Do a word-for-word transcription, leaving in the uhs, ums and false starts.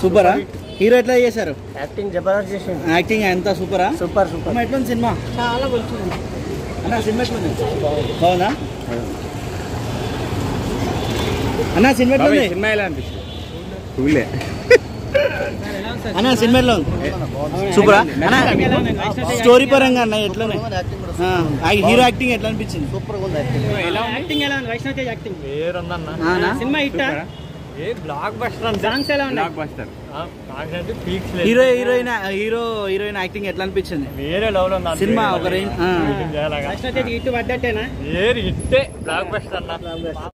సూపరా hero ఎట్లా చేశారు acting Jabardasth చేశారు యాక్టింగ్ అంతా సూపరా సూపర్ సూపర్ మెట్ల సినిమా చాలా బాగుంది అన్న సినిమా ఎట్లా ఉంది బాగుందా అన్న సినిమా ఎట్లా ఉంది సినిమా ఎలా అనిపిస్తుంది కూలే అన్న సినిమా ఎలా ఉంది సూపరా అన్న స్టోరీ పరంగా అన్న ఎట్లా ఉంది ఆ హీరో యాక్టింగ్ ఎట్లా అనిపిస్తుంది సూపర్ గా ఉంది యాక్టింగ్ ఎలా ఉంది వైష్ణవ్ తేజ్ యాక్టింగ్ వేరుంది అన్న సినిమా ఇట్టా ఏ బ్లాక్ బస్టర్ అన్న సాంగ్స్ ఎలా ఉన్నాయి బ్లాక్ బస్టర్ ఆ కాంగ్రెట్ పీక్స్ లే hero heroine hero heroine acting ఎట్లా అనిపిస్తుంది వేరే లెవెల్ ఉంది సినిమా ఒక రేంజ్ ఆ కష్టతే హిట్ వద్దటేనా ఏ హిట్ బ్లాక్ బస్టర్ అన్న